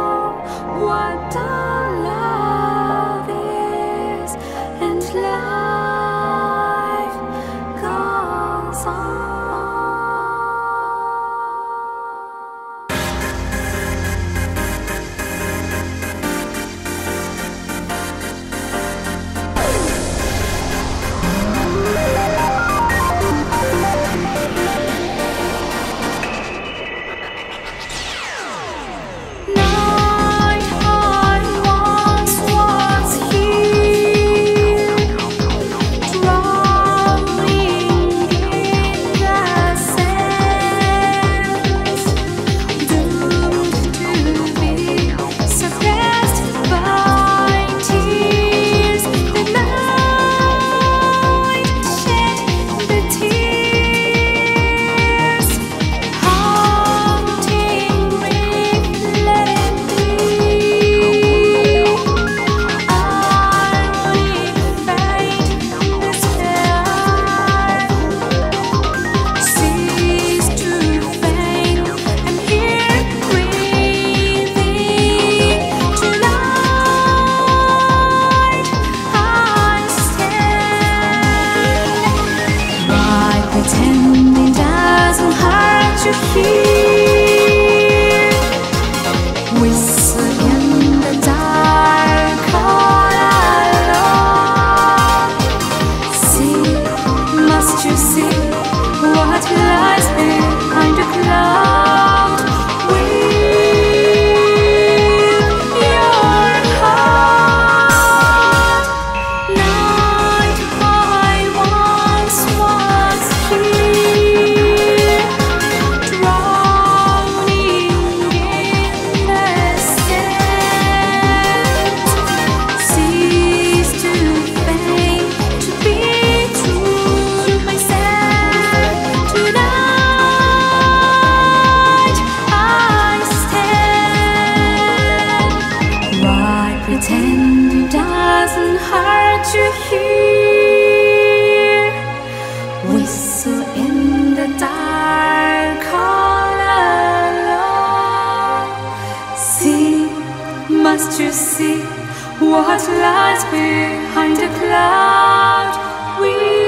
Pretending doesn't hurt you here. Whistle in the dark all alone. See, must you see what lies behind the cloud? With your heart. Night I once was here. Pretend it doesn't hurt you here. Whistle in the dark all alone. See, must you see what lies behind the cloud? We